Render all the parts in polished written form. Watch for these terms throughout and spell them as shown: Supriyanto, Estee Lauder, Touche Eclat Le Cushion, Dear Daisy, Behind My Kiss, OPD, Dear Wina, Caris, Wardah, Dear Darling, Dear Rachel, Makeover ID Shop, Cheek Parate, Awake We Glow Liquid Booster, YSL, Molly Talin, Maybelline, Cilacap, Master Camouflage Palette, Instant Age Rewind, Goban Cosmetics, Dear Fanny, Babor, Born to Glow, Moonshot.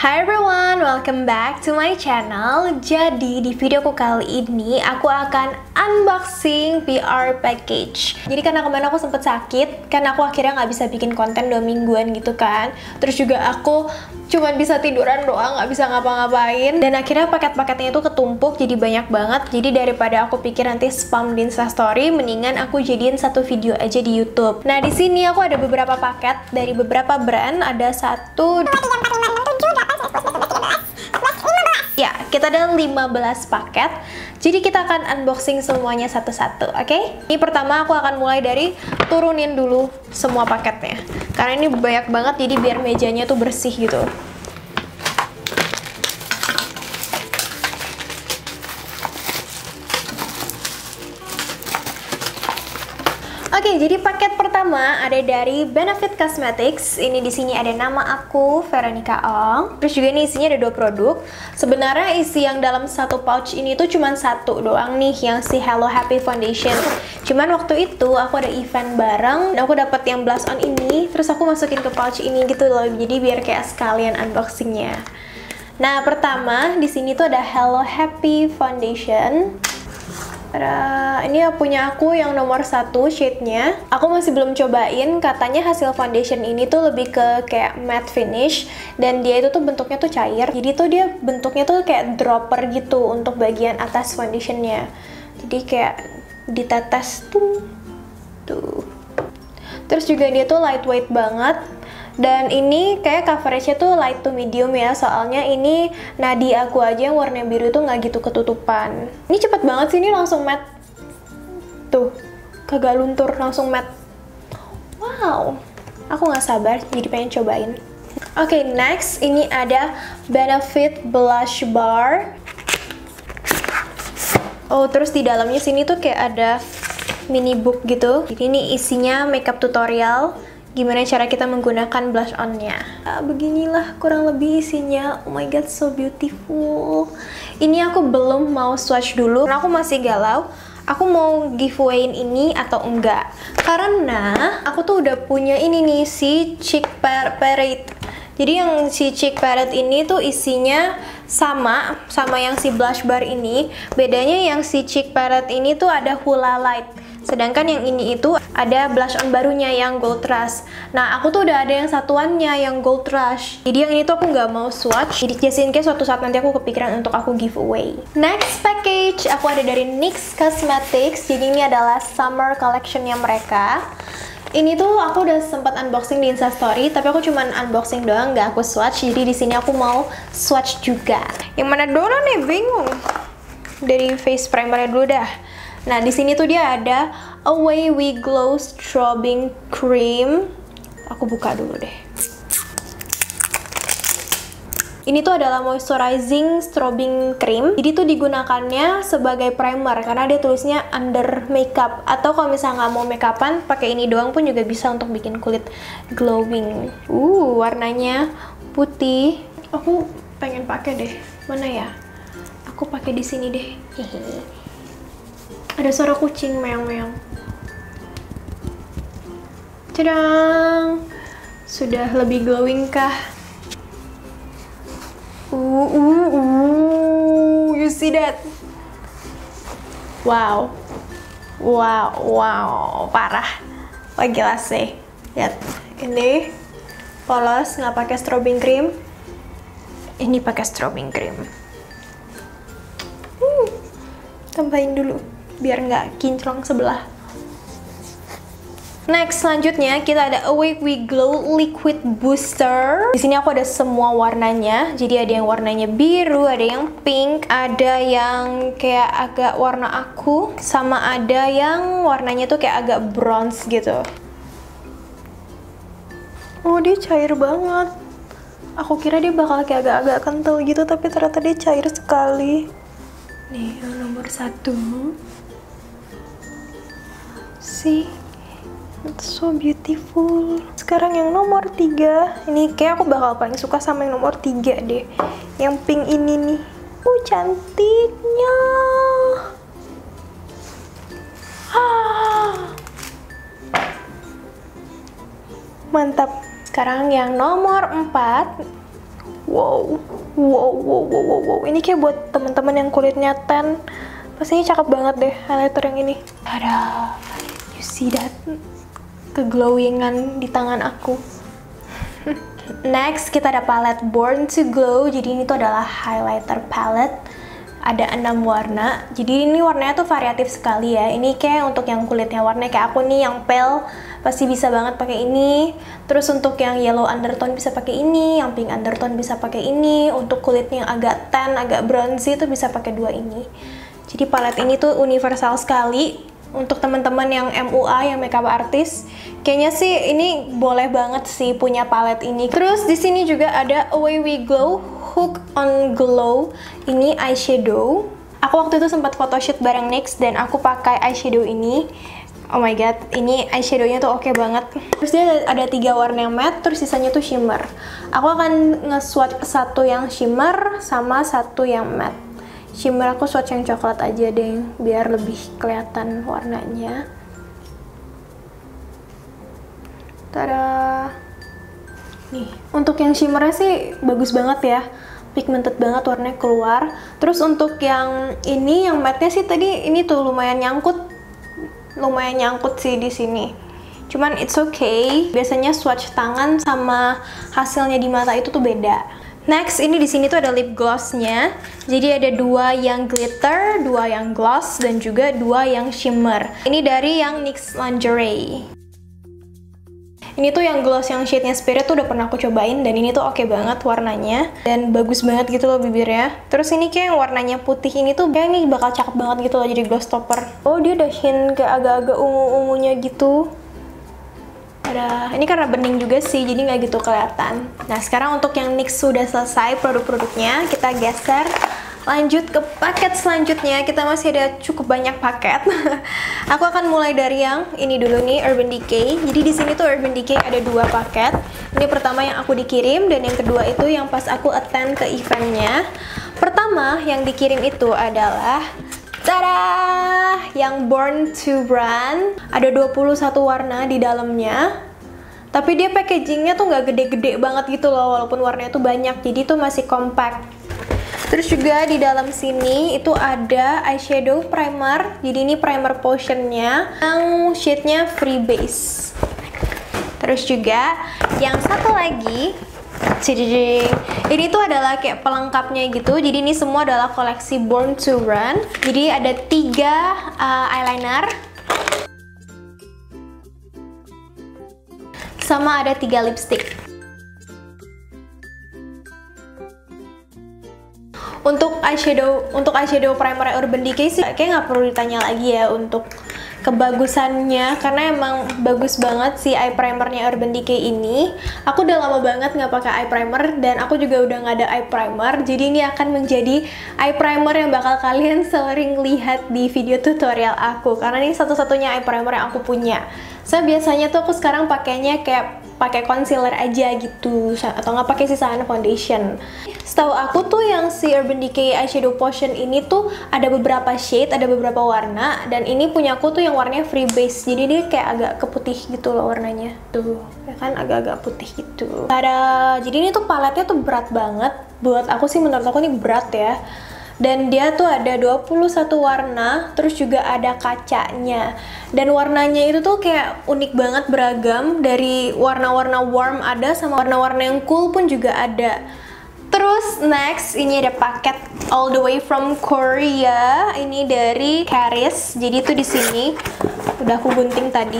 Hi everyone, welcome back to my channel. Jadi di videoku kali ini aku akan unboxing PR package. Jadi karena kemarin aku sempet sakit, kan aku akhirnya nggak bisa bikin konten 2 mingguan gitu kan. Terus juga aku cuman bisa tiduran doang, nggak bisa ngapa-ngapain. Dan akhirnya paket-paketnya itu ketumpuk, jadi banyak banget. Jadi daripada aku pikir nanti spam di Instastory, mendingan aku jadiin satu video aja di YouTube. Nah di sini aku ada beberapa paket dari beberapa brand. Ada satu. Ya, kita ada 15 paket. Jadi kita akan unboxing semuanya satu-satu, oke? Ini pertama aku akan mulai dari turunin dulu semua paketnya. Karena ini banyak banget, jadi biar mejanya tuh bersih gitu. Oke, jadi paket pertama ada dari Benefit Cosmetics. Ini di sini ada nama aku, Veronica Ong. Terus juga ini isinya ada 2 produk. Sebenarnya isi yang dalam satu pouch ini tuh cuman 1 doang nih, yang si Hello Happy Foundation. Cuman waktu itu aku ada event bareng, dan aku dapat yang blush on ini. Terus aku masukin ke pouch ini gitu loh, jadi biar kayak sekalian unboxingnya. Nah, pertama di sini tuh ada Hello Happy Foundation. Ini punya aku yang nomor 1 shade-nya. Aku masih belum cobain, katanya hasil foundation ini tuh lebih ke kayak matte finish. Dan dia itu tuh bentuknya tuh cair, jadi tuh dia bentuknya tuh kayak dropper gitu untuk bagian atas foundationnya. Jadi kayak ditetes tuh, tuh. Terus juga dia tuh lightweight banget. Dan ini kayak coveragenya tuh light to medium ya, soalnya ini nadi aku aja yang warna biru tuh nggak gitu ketutupan. Ini cepet banget sih, ini langsung matte. Tuh, kagak luntur, langsung matte. Wow, aku nggak sabar jadi pengen cobain. Oke, next ini ada Benefit Blush Bar. Oh, terus di dalamnya sini tuh kayak ada mini book gitu. Jadi ini isinya makeup tutorial, gimana cara kita menggunakan blush on-nya. Beginilah kurang lebih isinya. Oh my god, so beautiful. Ini aku belum mau swatch dulu, karena aku masih galau. Aku mau giveaway-in ini atau enggak. Karena aku tuh udah punya ini nih, si Cheek Parate. Jadi yang si Cheek Parate ini tuh isinya sama yang si blush bar ini. Bedanya yang si Cheek Parate ini tuh ada Hula Light. Sedangkan yang ini itu ada blush on barunya yang Gold Rush. Nah, aku tuh udah ada yang satuannya yang Gold Rush. Jadi yang ini tuh aku nggak mau swatch. Jadi just in case suatu saat nanti aku kepikiran untuk aku giveaway. Next package, aku ada dari NYX Cosmetics. Jadi ini adalah summer collectionnya mereka. Ini tuh aku udah sempat unboxing di Instastory, tapi aku cuman unboxing doang, nggak aku swatch. Jadi di sini aku mau swatch juga. Yang mana dulu nih, bingung. Dari face primernya dulu dah. Nah, di sini tuh dia ada Away We Glow Strobing Cream. Aku buka dulu deh. Ini tuh adalah moisturizing strobing cream. Jadi tuh digunakannya sebagai primer, karena dia tulisnya under makeup. Atau kalau misalnya nggak mau makeupan, pakai ini doang pun juga bisa untuk bikin kulit glowing. Warnanya putih. Aku pengen pakai deh. Mana ya? Aku pakai di sini deh. Hehehe. Ada suara kucing meong-meong. Tadang. Sudah lebih glowing kah? You see that? Wow, wow, wow, parah. Wah, gila sih. Lihat, ini polos, nggak pakai strobing cream. Ini pakai strobing cream. Tambahin dulu, biar nggak kinclong sebelah. Next, selanjutnya kita ada Awake We Glow Liquid Booster. Di sini aku ada semua warnanya. Jadi ada yang warnanya biru, ada yang pink, ada yang kayak agak warna aku, sama ada yang warnanya tuh kayak agak bronze gitu. Oh, dia cair banget. Aku kira dia bakal kayak agak-agak kental gitu, tapi ternyata dia cair sekali. Nih, yang nomor 1. See? It's so beautiful. Sekarang yang nomor 3. Ini kayak aku bakal paling suka sama yang nomor 3 deh. Yang pink ini nih. Cantiknya. Mantap. Sekarang yang nomor 4. Wow. Ini kayak buat teman-teman yang kulitnya tan. Pastinya cakep banget deh highlighter yang ini. Tada. You see that? Keglowingan di tangan aku. Next, kita ada palette Born to Glow. Jadi ini tuh adalah highlighter palette. Ada 6 warna. Jadi ini warnanya tuh variatif sekali ya. Ini kayak untuk yang kulitnya warnanya kayak aku nih yang pale pasti bisa banget pakai ini. Terus untuk yang yellow undertone bisa pakai ini, yang pink undertone bisa pakai ini. Untuk kulitnya yang agak tan, agak bronzy itu bisa pakai dua ini. Jadi palet ini tuh universal sekali untuk teman-teman yang MUA, yang makeup artist. Kayaknya sih ini boleh banget sih punya palet ini. Terus di sini juga ada Away We Glow Hook on Glow. Ini eyeshadow. Aku waktu itu sempat photoshoot bareng NYX dan aku pakai eyeshadow ini. Oh my god, ini eyeshadownya tuh oke banget. Terus dia ada 3 warna matte, terus sisanya tuh shimmer. Aku akan nge-swatch satu yang shimmer sama satu yang matte. Shimmer aku swatch yang coklat aja deh, biar lebih kelihatan warnanya. Tada. Nih, untuk yang shimmernya sih bagus banget ya. Pigmented banget, warnanya keluar. Terus untuk yang ini, yang matte-nya sih tadi ini tuh lumayan nyangkut sih di sini. Cuman it's okay. Biasanya swatch tangan sama hasilnya di mata itu tuh beda. Next, ini di sini tuh ada lip glossnya. Jadi ada 2 yang glitter, 2 yang gloss, dan juga 2 yang shimmer. Ini dari yang NYX Lingerie. Ini tuh yang gloss yang shade-nya Spirit tuh udah pernah aku cobain dan ini tuh oke banget warnanya dan bagus banget gitu loh bibirnya. Terus ini kayak yang warnanya putih ini tuh kayak ini bakal cakep banget gitu loh jadi gloss topper. Oh, dia udah hint kayak agak-agak ungu-ungunya gitu. Ada. Ini karena bening juga sih jadi nggak gitu kelihatan. Nah, sekarang untuk yang NYX sudah selesai produk-produknya, kita geser lanjut ke paket selanjutnya. Kita masih ada cukup banyak paket. Aku akan mulai dari yang ini dulu nih, Urban Decay. Jadi di sini tuh Urban Decay ada 2 paket. Ini pertama yang aku dikirim dan yang kedua itu yang pas aku attend ke eventnya. Pertama yang dikirim itu adalah tada, yang Born to Run. Ada 21 warna di dalamnya. Tapi dia packagingnya tuh nggak gede-gede banget gitu loh, walaupun warnanya tuh banyak. Jadi tuh masih compact. Terus juga di dalam sini itu ada eyeshadow primer. Jadi ini primer potionnya yang shade-nya free base. Terus juga yang satu lagi, ini tuh adalah kayak pelengkapnya gitu. Jadi ini semua adalah koleksi Born to Run. Jadi ada 3 eyeliner sama ada 3 lipstick. Untuk eyeshadow primer Urban Decay sih kayak nggak perlu ditanya lagi ya untuk kebagusannya, karena emang bagus banget si eye primernya Urban Decay ini. Aku udah lama banget nggak pakai eye primer dan aku juga udah nggak ada eye primer. Jadi ini akan menjadi eye primer yang bakal kalian sering lihat di video tutorial aku, karena ini satu-satunya eye primer yang aku punya. Saya biasanya tuh aku sekarang pakainya kayak pakai concealer aja gitu atau nggak pakai sisaan foundation. Setahu aku tuh yang si Urban Decay eyeshadow potion ini tuh ada beberapa shade, ada beberapa warna, dan ini punya aku tuh yang warnanya free base. Jadi dia kayak agak keputih gitu loh warnanya. Tuh, ya kan agak-agak putih gitu. Jadi ini tuh paletnya tuh berat banget. Buat aku sih, menurut aku ini berat ya. Dan dia tuh ada 21 warna, terus juga ada kacanya. Dan warnanya itu tuh kayak unik banget, beragam. Dari warna-warna warm ada, sama warna-warna yang cool pun juga ada. Terus next, ini ada paket all the way from Korea. Ini dari Caris. Jadi itu di sini udah aku gunting tadi.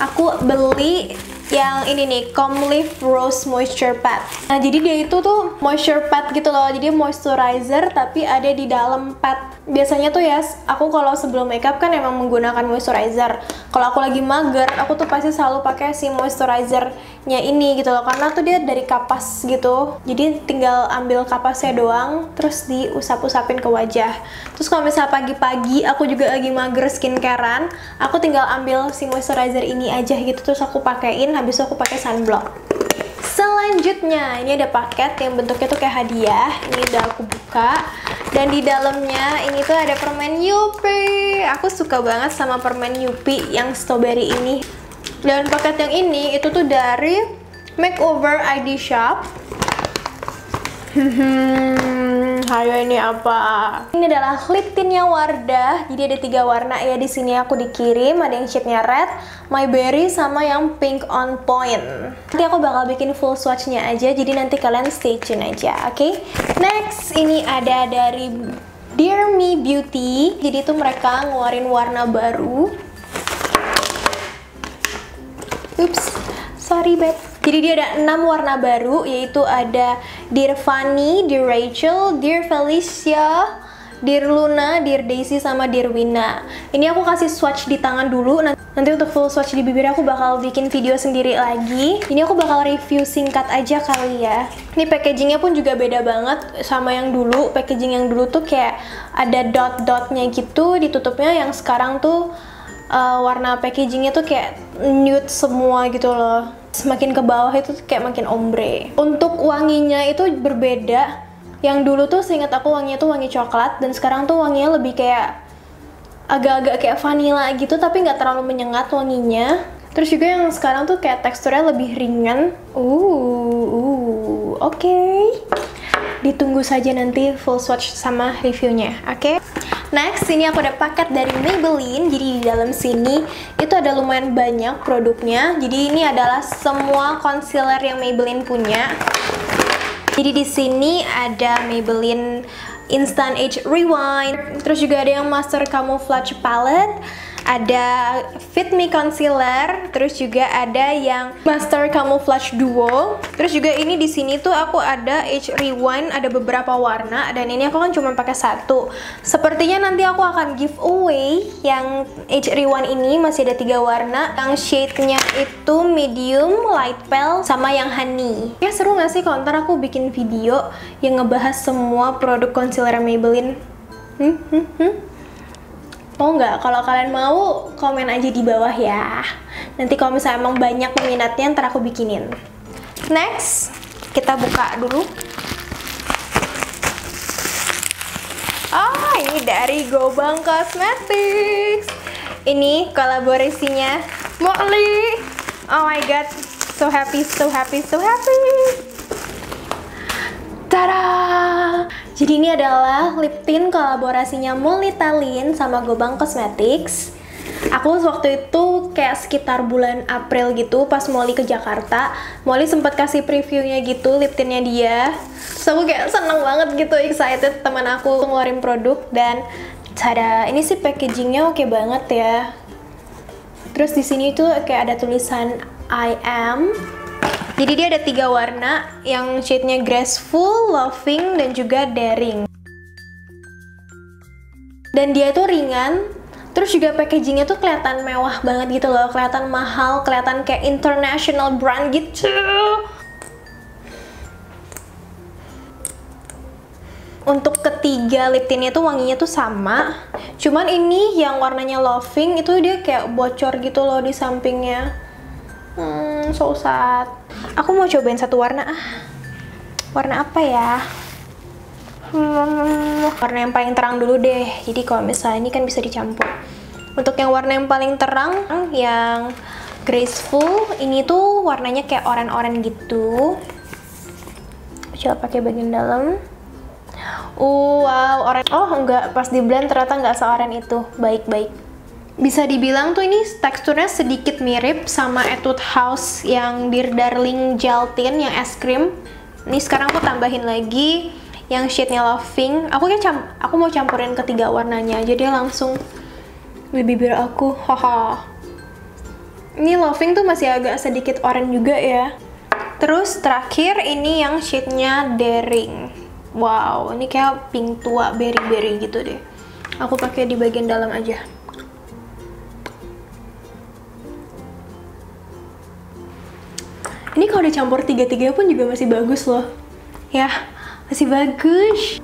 Aku beli yang ini nih, Comleaf Rose Moisture Pad. Nah, jadi dia itu tuh moisture pad gitu loh. Jadi moisturizer tapi ada di dalam pad. Biasanya tuh ya, aku kalau sebelum makeup kan emang menggunakan moisturizer. Kalau aku lagi mager, aku tuh pasti selalu pakai si moisturizer-nya ini gitu loh. Karena tuh dia dari kapas gitu. Jadi tinggal ambil kapasnya doang, terus diusap-usapin ke wajah. Terus kalau misalnya pagi-pagi aku juga lagi mager skincarean, aku tinggal ambil si moisturizer ini aja gitu, terus aku pakein. Habis itu aku pakai sunblock. Selanjutnya ini ada paket yang bentuknya tuh kayak hadiah. Ini udah aku buka dan di dalamnya ini tuh ada permen Yupi. Aku suka banget sama permen Yupi yang strawberry ini. Dan paket yang ini itu tuh dari Makeover ID Shop. Hayo ini apa? Ini adalah lip tintnya Wardah. Jadi ada 3 warna ya di sini aku dikirim. Ada yang shade-nya red, my berry, sama yang pink on point. Nanti aku bakal bikin full swatch-nya aja. Jadi nanti kalian stay tune aja, oke? Next, ini ada dari Dear Me Beauty. Jadi itu mereka ngeluarin warna baru. Oops, sorry babe. Jadi dia ada 6 warna baru, yaitu ada Dear Fanny, Dear Rachel, Dear Felicia, Dear Luna, Dear Daisy, sama Dear Wina. Ini aku kasih swatch di tangan dulu, nanti untuk full swatch di bibir aku bakal bikin video sendiri lagi. Ini aku bakal review singkat aja kali ya. Ini packagingnya pun juga beda banget sama yang dulu. Packaging yang dulu tuh kayak ada dot-dotnya gitu, ditutupnya. Yang sekarang tuh warna packagingnya tuh kayak nude semua gitu loh. Semakin ke bawah itu kayak makin ombre. Untuk wanginya itu berbeda. Yang dulu tuh seingat aku wanginya tuh wangi coklat, dan sekarang tuh wanginya lebih kayak agak-agak kayak vanilla gitu, tapi nggak terlalu menyengat wanginya. Terus juga yang sekarang tuh kayak teksturnya lebih ringan. Oke. Ditunggu saja nanti full swatch sama reviewnya, oke? Next, ini aku ada paket dari Maybelline. Jadi di dalam sini itu ada lumayan banyak produknya. Jadi ini adalah semua concealer yang Maybelline punya. Jadi di sini ada Maybelline Instant Age Rewind, terus juga ada yang Master Camouflage Palette, ada Fit Me Concealer, terus juga ada yang Master Camouflage Duo. Terus juga ini di sini tuh aku ada Age Rewind, ada beberapa warna, dan ini aku kan cuma pakai 1. Sepertinya nanti aku akan giveaway yang Age Rewind ini, masih ada 3 warna. Yang shade-nya itu medium, light pale, sama yang honey. Ya seru gak sih kalau ntar aku bikin video yang ngebahas semua produk concealer Maybelline? Mau nggak? Kalau kalian mau, komen aja di bawah ya. Nanti kalau misalnya emang banyak peminatnya, ntar aku bikinin. Next, kita buka dulu. Oh, ini dari Goban Cosmetics. Ini kolaborasinya Molly. Oh my god, so happy, so happy, so happy. Tada! Jadi ini adalah lip tint kolaborasinya Molly Talin sama Goban Cosmetics. Aku waktu itu kayak sekitar bulan April gitu, pas Molly ke Jakarta, Molly sempat kasih previewnya gitu, lip tintnya dia. Terus aku kayak seneng banget gitu, excited teman aku ngeluarin produk, dan tada, ini sih packagingnya oke banget ya. Terus di sini tuh kayak ada tulisan I am. Jadi dia ada 3 warna, yang shade-nya graceful, loving, dan juga daring. Dan dia itu ringan, terus juga packagingnya tuh kelihatan mewah banget gitu loh, kelihatan mahal, kelihatan kayak international brand gitu. Untuk ketiga lip tintnya tuh wanginya tuh sama, cuman ini yang warnanya loving itu dia kayak bocor gitu loh di sampingnya. So sad. Aku mau cobain satu warna. Warna apa ya? Warna yang paling terang dulu deh. Jadi kalau misalnya ini kan bisa dicampur. Untuk yang warna yang paling terang, yang graceful, ini tuh warnanya kayak oranye-oranye gitu. Coba pakai bagian dalam. Wow, oranye. Oh enggak, pas di blend ternyata enggak seoranye itu. Baik-baik. Bisa dibilang tuh ini teksturnya sedikit mirip sama Etude House yang Dear Darling Gel Tint yang es krim. Ini sekarang aku tambahin lagi yang shade-nya loving. Aku mau campurin ketiga warnanya, jadi langsung di bibir aku. Haha. Ini loving tuh masih agak sedikit oranye juga ya. Terus terakhir ini yang shade-nya daring. Wow, ini kayak pink tua berry-berry gitu deh. Aku pakai di bagian dalam aja. Ini kalau dicampur tiga-tiga pun juga masih bagus loh. Ya, masih bagus.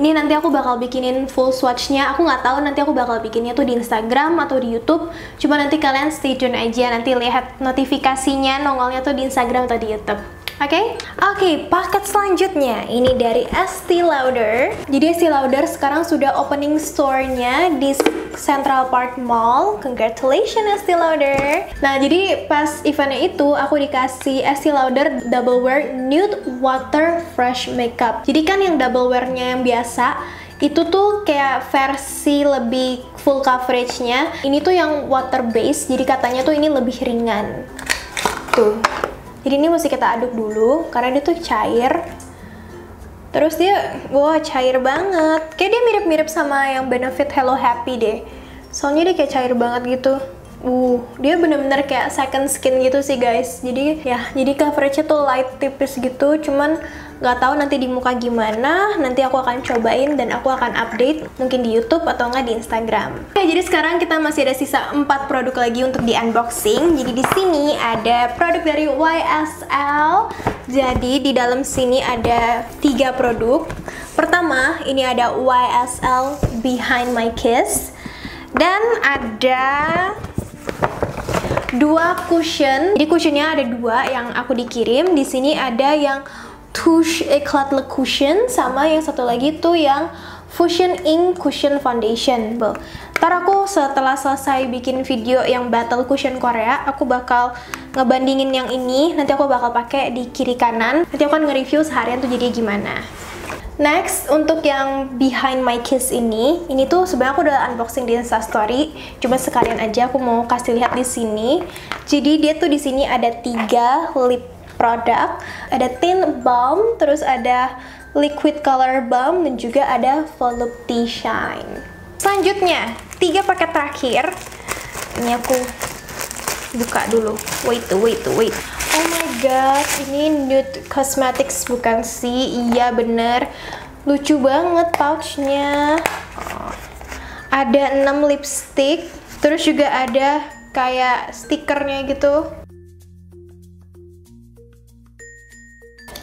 Ini nanti aku bakal bikinin full swatch-nya. Aku nggak tahu nanti aku bakal bikinnya tuh di Instagram atau di YouTube. Cuma nanti kalian stay tune aja, nanti lihat notifikasinya, nongolnya tuh di Instagram atau di YouTube. Oke, paket selanjutnya ini dari Estee Lauder. Jadi Estee Lauder sekarang sudah opening store-nya di Central Park Mall. Congratulations Estee Lauder. Nah, jadi pas eventnya itu aku dikasih Estee Lauder Double Wear Nude Water Fresh Makeup. Jadi kan yang double wear-nya yang biasa itu tuh kayak versi lebih full coverage-nya. Ini tuh yang water base, jadi katanya tuh ini lebih ringan. Tuh. Jadi ini mesti kita aduk dulu karena dia tuh cair. Terus dia, wah, cair banget. Kayak dia mirip-mirip sama yang Benefit Hello Happy deh. Soalnya dia kayak cair banget gitu. Dia bener-bener kayak second skin gitu sih guys. Jadi ya, jadi coverage-nya tuh light tipis gitu. Cuman nggak tahu nanti di muka gimana, nanti aku akan cobain dan aku akan update mungkin di YouTube atau nggak di Instagram. Oke, jadi sekarang kita masih ada sisa 4 produk lagi untuk di unboxing. Jadi di sini ada produk dari YSL. Jadi di dalam sini ada 3 produk. Pertama, ini ada YSL Behind My Kiss dan ada 2 cushion. Jadi cushionnya ada 2 yang aku dikirim. Di sini ada yang Touche Eclat Le Cushion sama yang satu lagi tuh yang Fusion Ink Cushion Foundation. Ntar aku setelah selesai bikin video yang Battle Cushion Korea, aku bakal ngebandingin yang ini. Nanti aku bakal pakai di kiri kanan. Nanti aku akan nge-review seharian tuh jadi gimana. Next, untuk yang Behind My Kiss ini tuh sebenarnya aku udah unboxing di Instastory. Cuma sekalian aja aku mau kasih lihat di sini. Jadi dia tuh di sini ada 3 lip produk, ada Tint Balm, terus ada Liquid Color Balm, dan juga ada Volupty Shine. Selanjutnya, 3 paket terakhir. Ini aku buka dulu. Wait. Oh my god, ini Nude Cosmetics bukan sih? Iya bener, lucu banget pouchnya. Ada 6 lipstick, terus juga ada kayak stikernya gitu.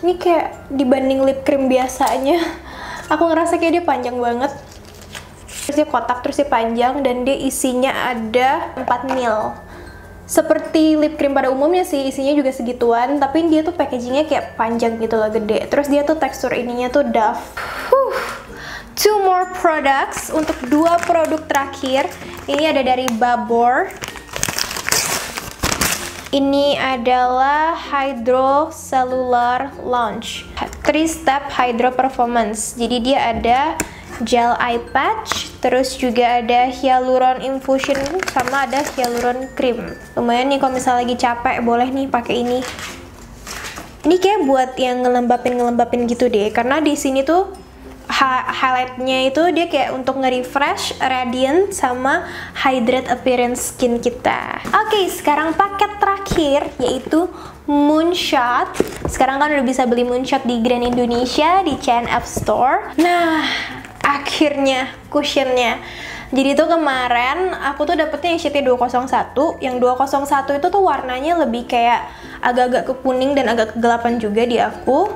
Ini kayak dibanding lip cream biasanya, aku ngerasa kayak dia panjang banget. Terus dia kotak, terus dia panjang, dan dia isinya ada 4 mil. Seperti lip cream pada umumnya sih, isinya juga segituan, tapi dia tuh packagingnya kayak panjang gitu loh, gede. Terus dia tuh tekstur ininya tuh duff. 2 more products. Untuk 2 produk terakhir, ini ada dari Babor. Ini adalah Hydro Cellular Launch 3-Step Hydro Performance. Jadi dia ada gel eye patch, terus juga ada hyaluron infusion sama ada hyaluron cream. Lumayan nih kalau misalnya lagi capek, boleh nih pakai ini. Ini kayak buat yang ngelembapin gitu deh, karena di sini tuh highlightnya itu dia kayak untuk nge-refresh, radiant, sama hydrate appearance skin kita. Oke, sekarang paket terakhir yaitu Moonshot. Sekarang kan udah bisa beli Moonshot di Grand Indonesia, di CNF Store. Nah, akhirnya cushionnya. Jadi tuh kemarin aku tuh dapetnya yang shade 201. Yang 201 itu tuh warnanya lebih kayak agak-agak kekuning dan agak kegelapan juga di aku.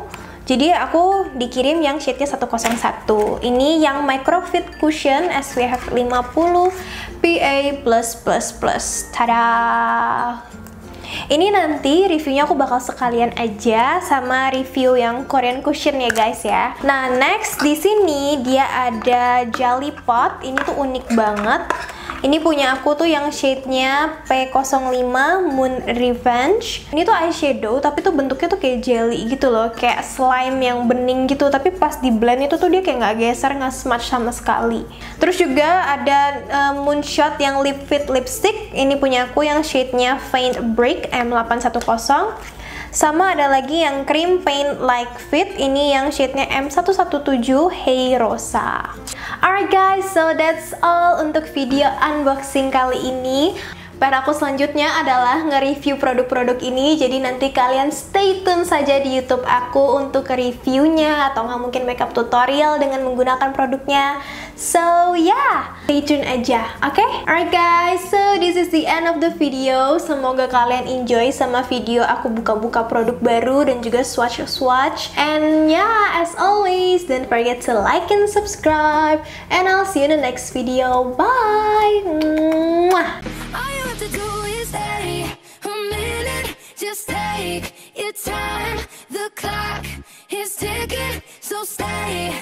Jadi aku dikirim yang shade-nya 101. Ini yang Microfit Cushion SPF 50 PA+++. Tada! Ini nanti reviewnya aku bakal sekalian aja sama review yang Korean cushion ya guys ya. Nah, next di sini dia ada Jelly Pot. Ini tuh unik banget. Ini punya aku tuh yang shade-nya P05 Moon Revenge. Ini tuh eyeshadow, tapi tuh bentuknya tuh kayak jelly gitu loh. Kayak slime yang bening gitu, tapi pas di blend itu tuh dia kayak nggak geser, nggak smudge sama sekali. Terus juga ada Moonshot yang Lip Fit Lipstick. Ini punya aku yang shade-nya Faint Break M810. Sama ada lagi yang Cream Paint Like Fit. Ini yang shade-nya M117 Hey Rosa. Alright guys, so that's all untuk video unboxing kali ini. Plan aku selanjutnya adalah nge-review produk-produk ini. Jadi nanti kalian stay tune saja di YouTube aku untuk reviewnya, atau nggak mungkin makeup tutorial dengan menggunakan produknya. So yeah, stay tune aja, oke? Alright guys, so this is the end of the video. Semoga kalian enjoy sama video aku buka-buka produk baru dan juga swatch-swatch. And yeah, as always, don't forget to like and subscribe. And I'll see you in the next video. Bye! Mwah. All you have to do is stay a minute, just take your time, the clock is ticking, so stay